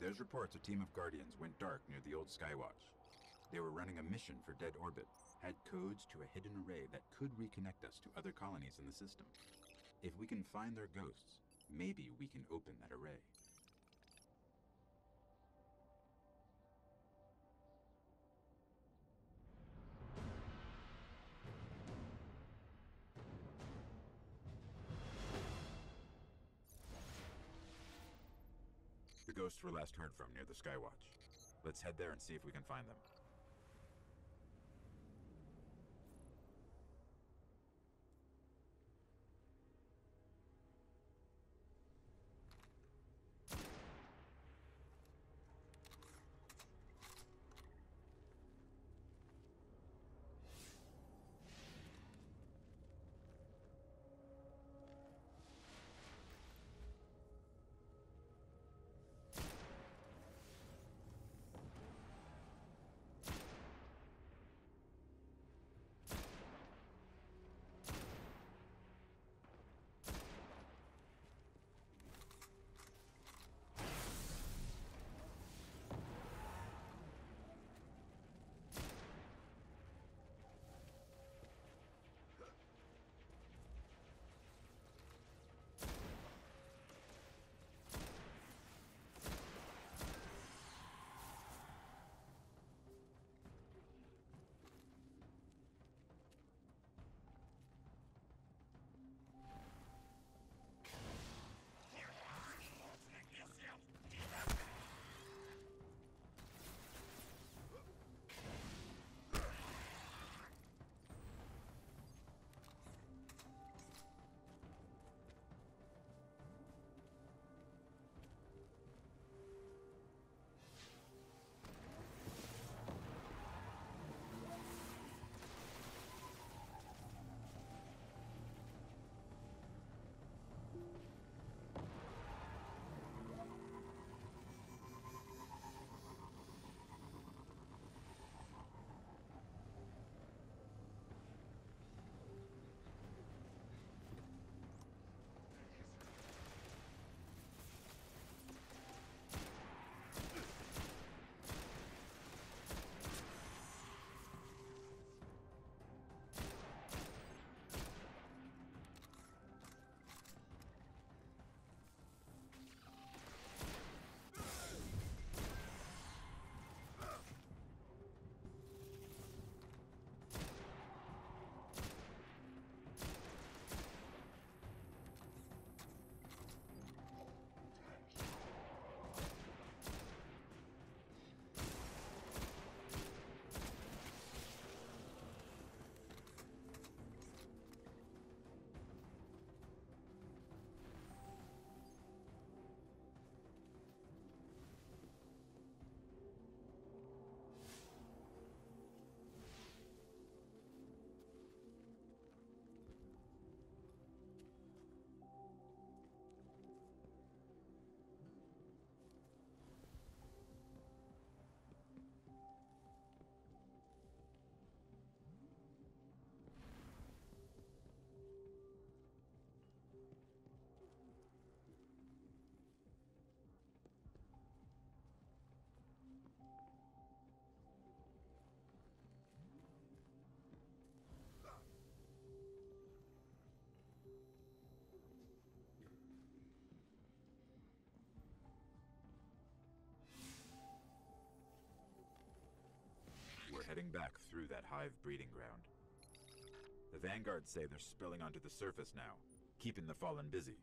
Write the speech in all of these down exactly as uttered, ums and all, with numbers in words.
There's reports a team of Guardians went dark near the old Skywatch. They were running a mission for Dead Orbit, had codes to a hidden array that could reconnect us to other colonies in the system. If we can find their ghosts, maybe we can open that array. The ghosts were last heard from near the Skywatch. Let's head there and see if we can find them. We're heading back through that hive breeding ground. The Vanguard say they're spilling onto the surface now, keeping the Fallen busy.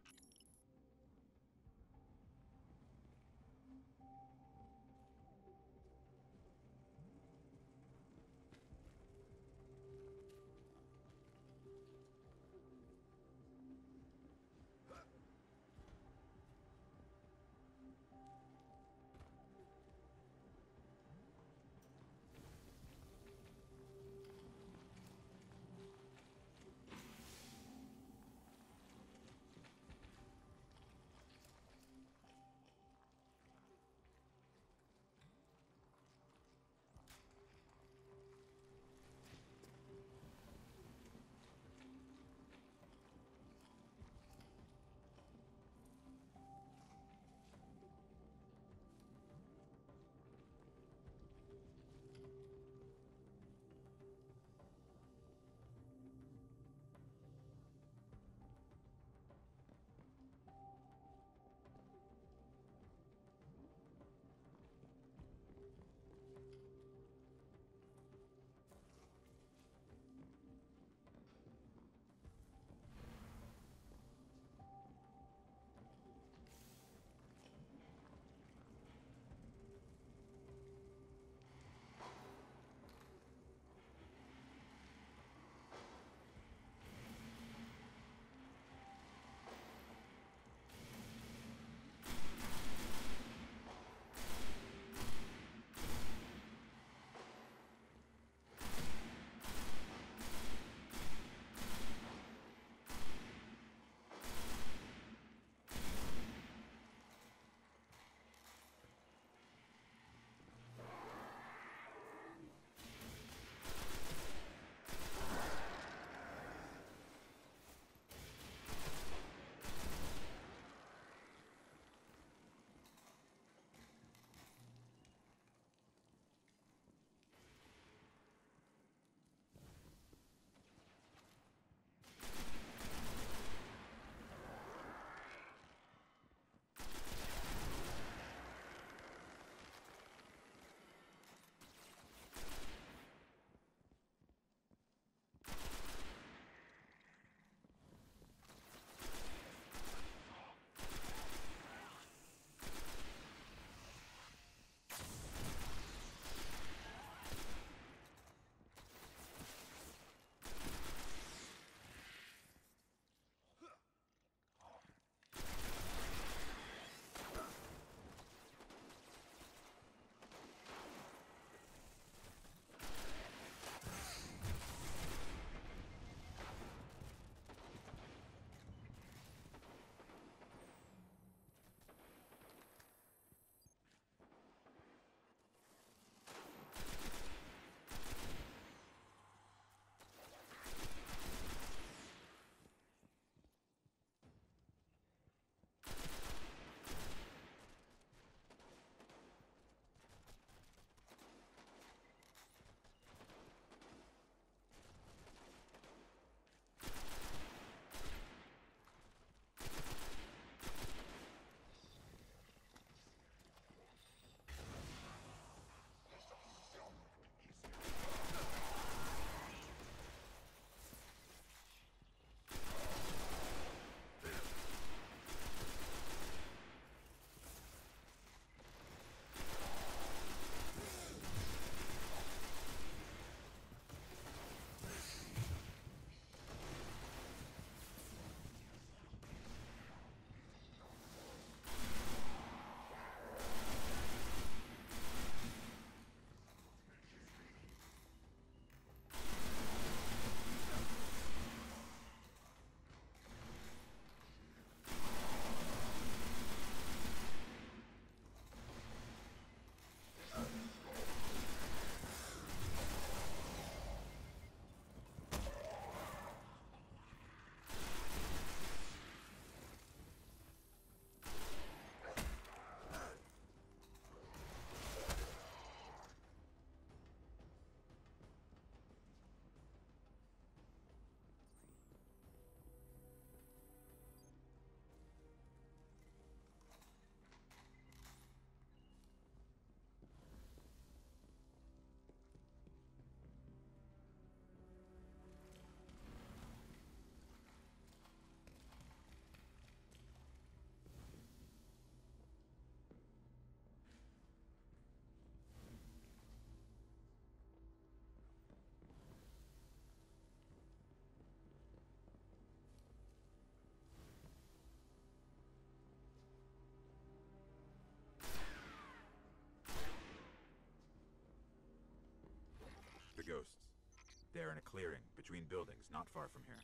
They're in a clearing between buildings not far from here.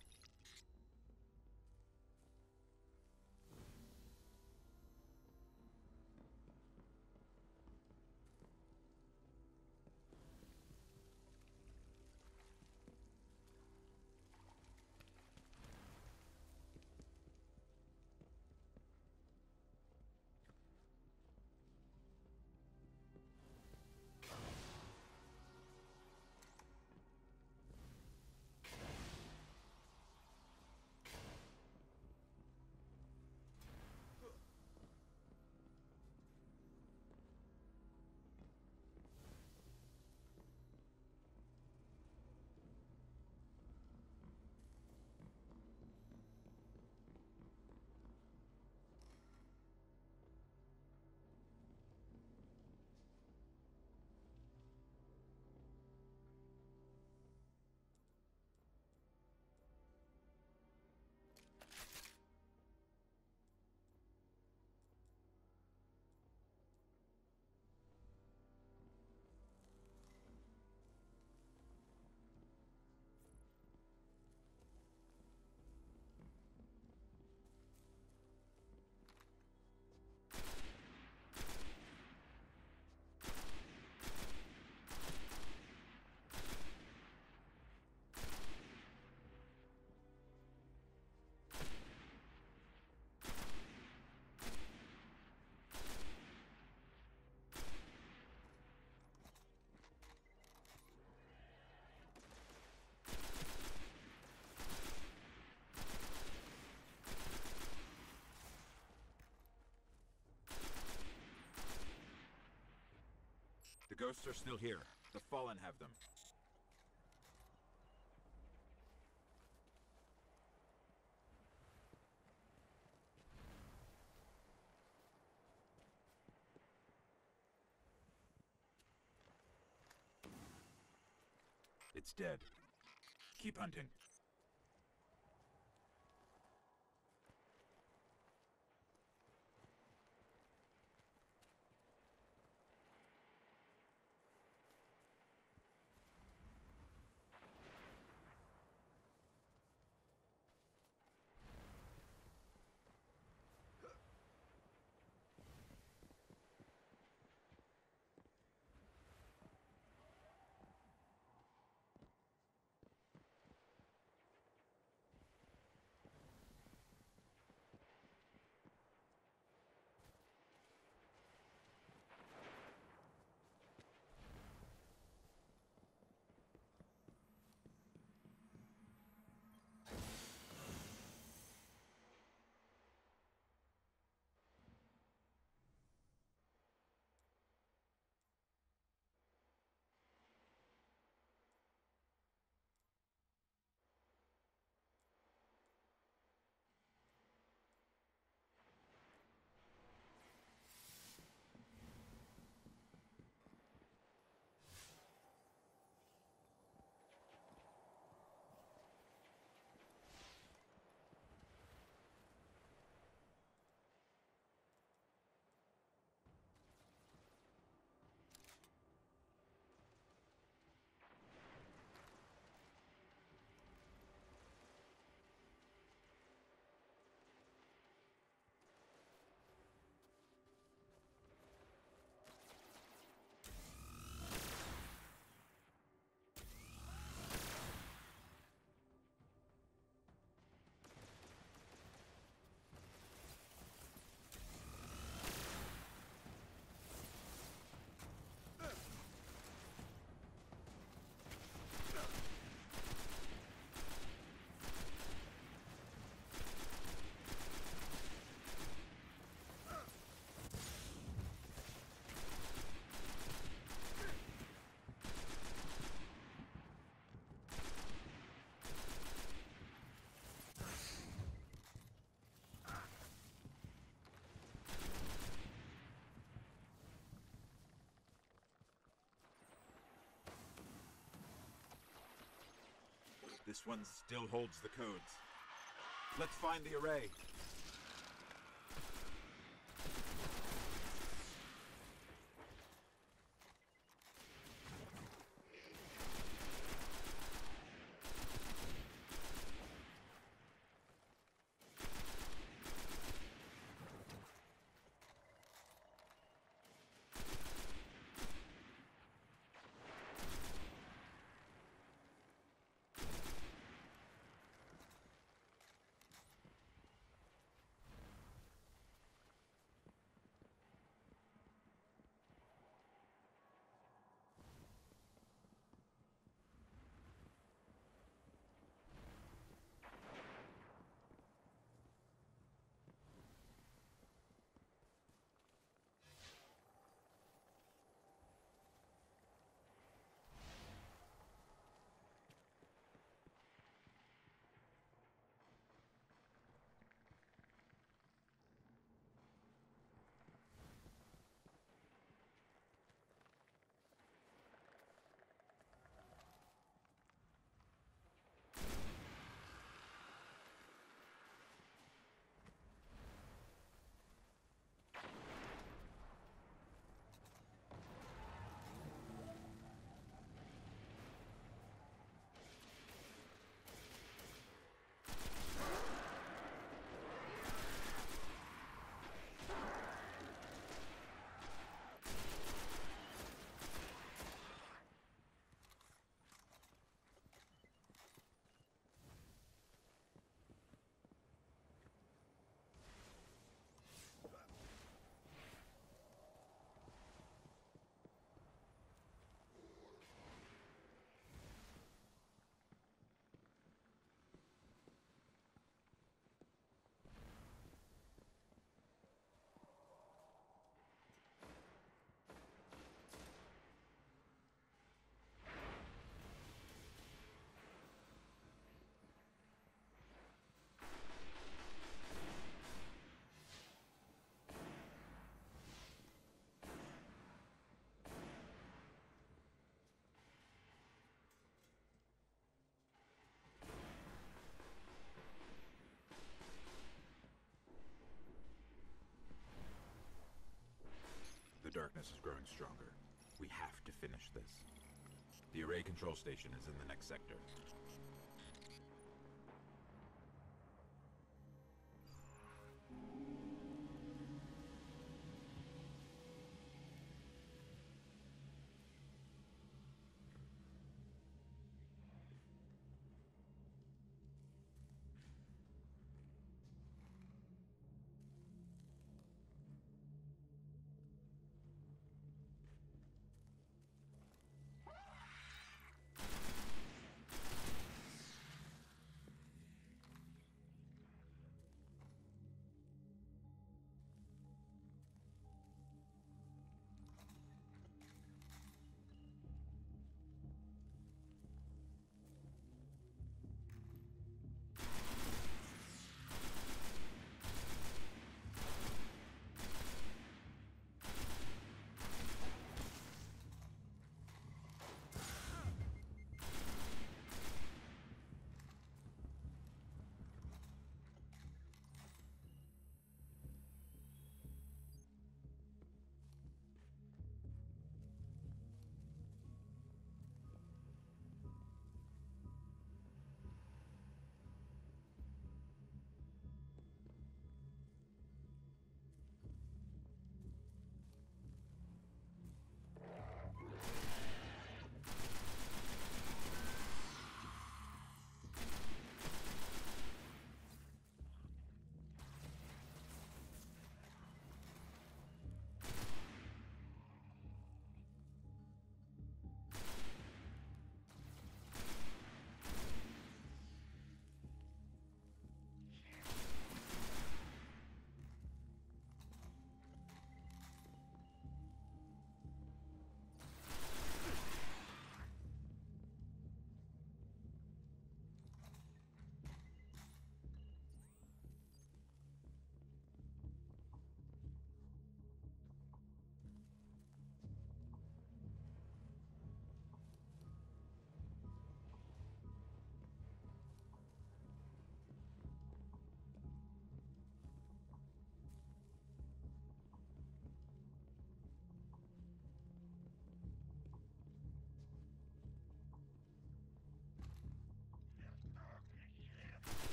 The ghosts are still here. The Fallen have them. It's dead. Keep hunting. This one still holds the codes. Let's find the array. darkness is growing stronger. We have to finish this. The array control station is in the next sector.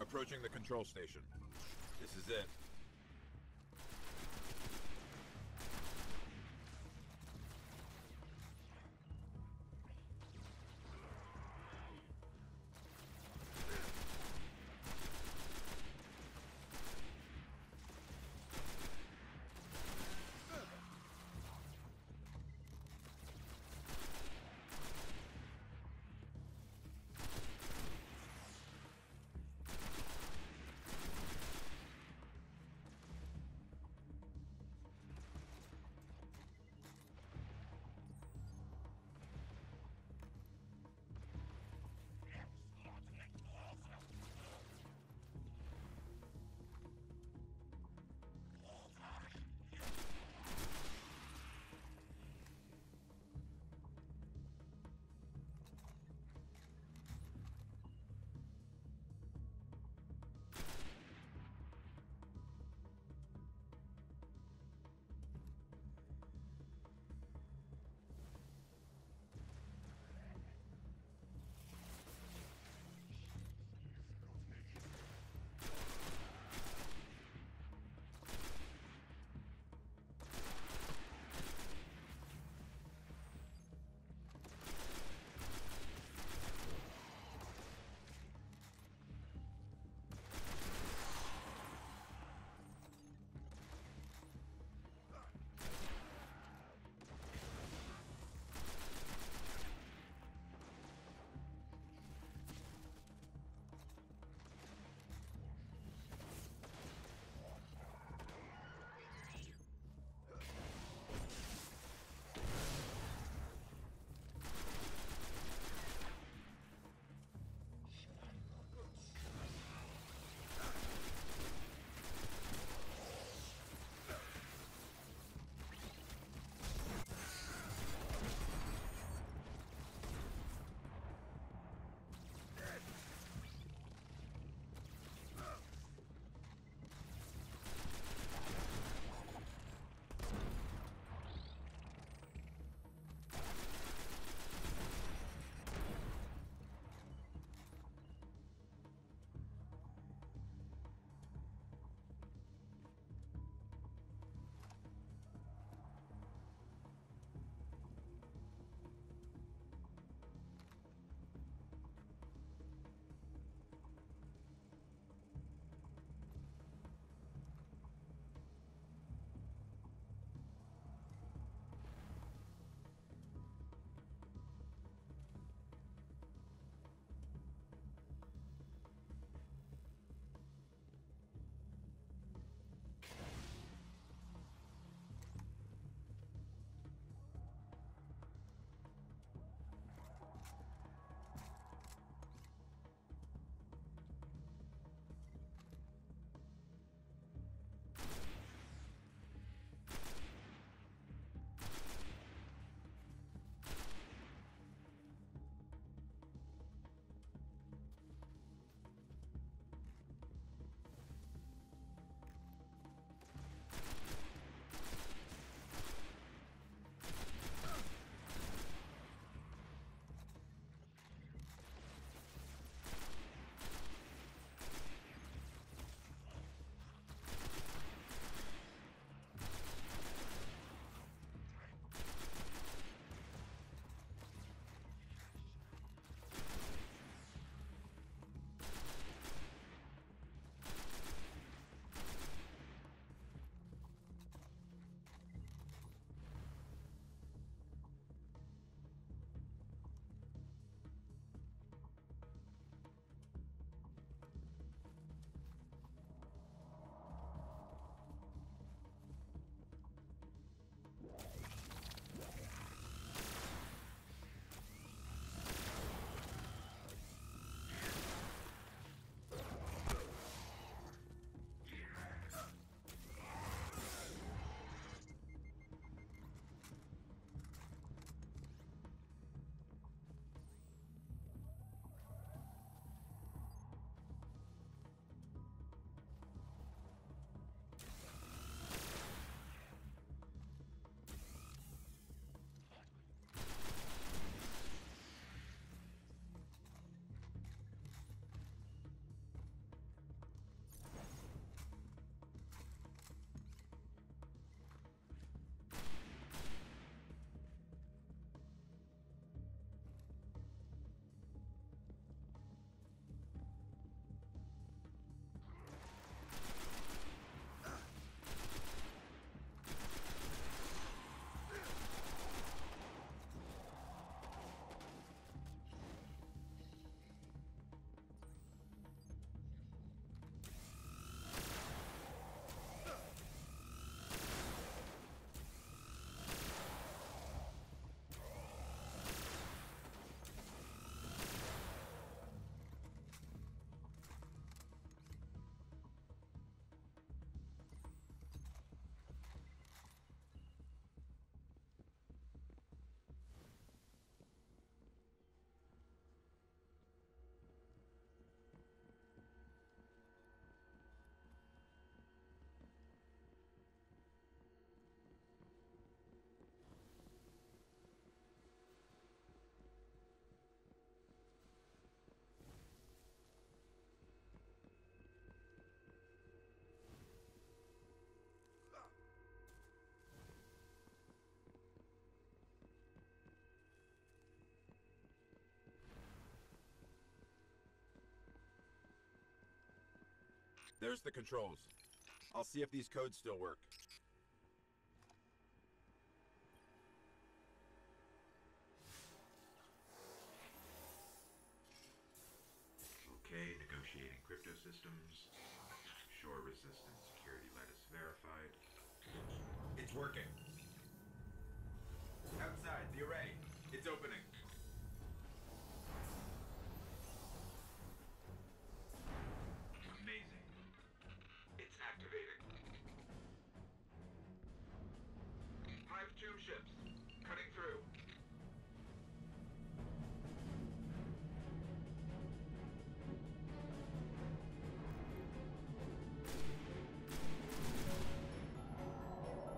Approaching the control station. This is it. There's the controls. I'll see if these codes still work. Okay, negotiating crypto systems. Shore resistance security lattice verified. It's working. Outside, the array. It's opening. Amazing.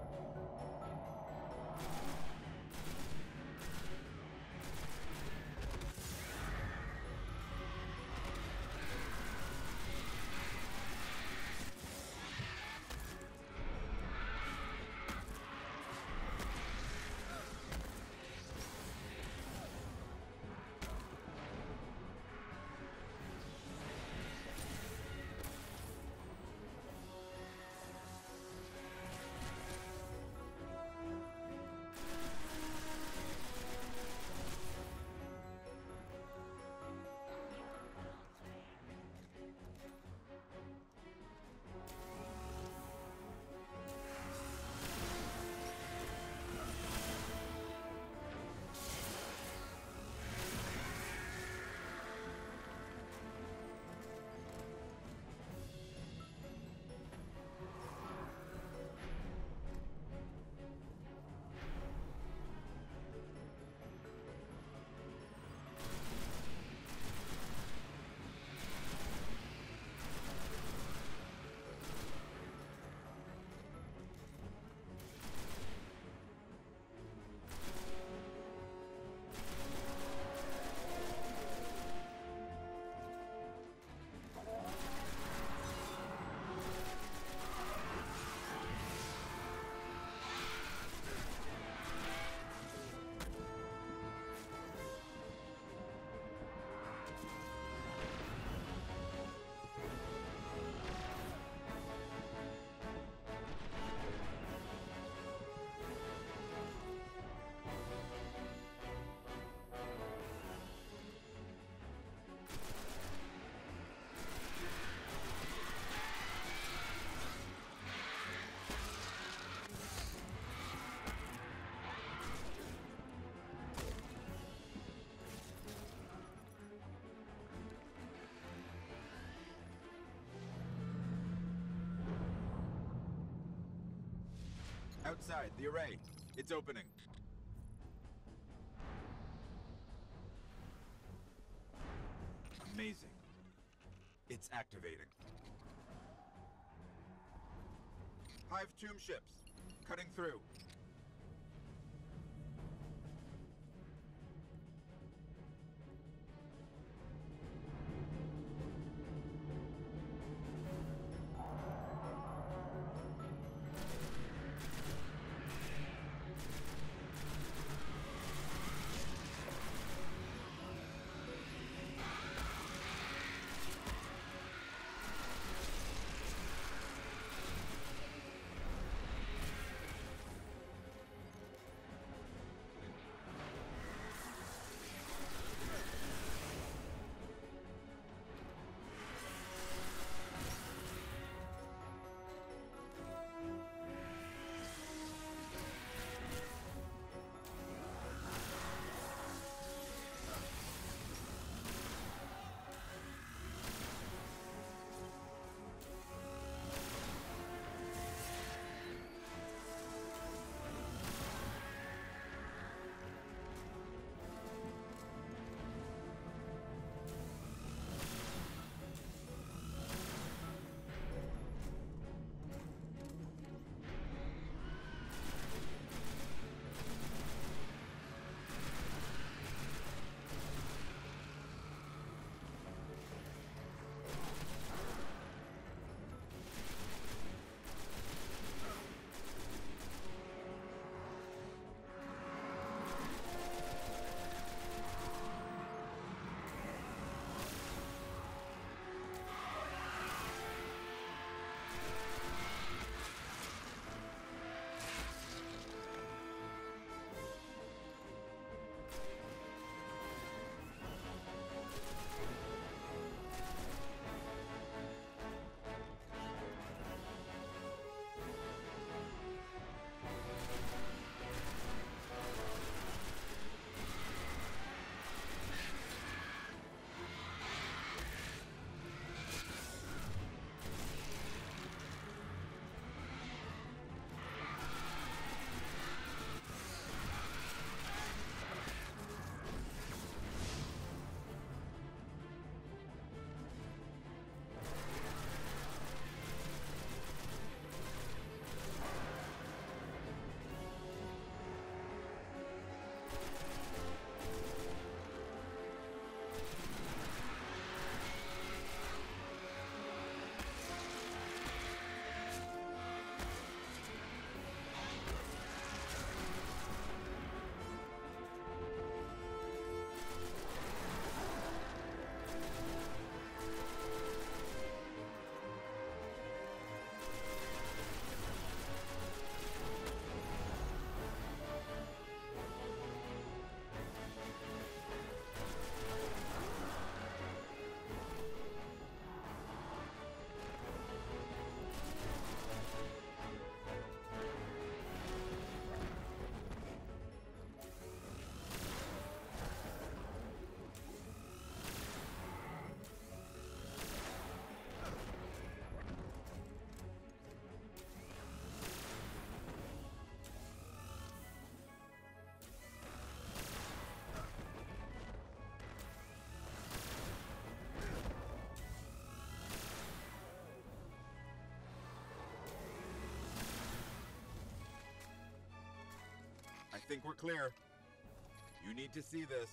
It's activating. Hive tomb ships. Cutting through. Outside, the array. It's opening. Amazing. It's activating. Hive tomb ships. Cutting through. think we're clear. You need to see this.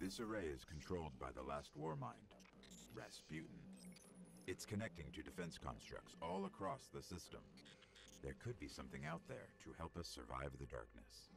This array is controlled by the Last Warmind, Rasputin. It's connecting to defense constructs all across the system. There could be something out there to help us survive the darkness.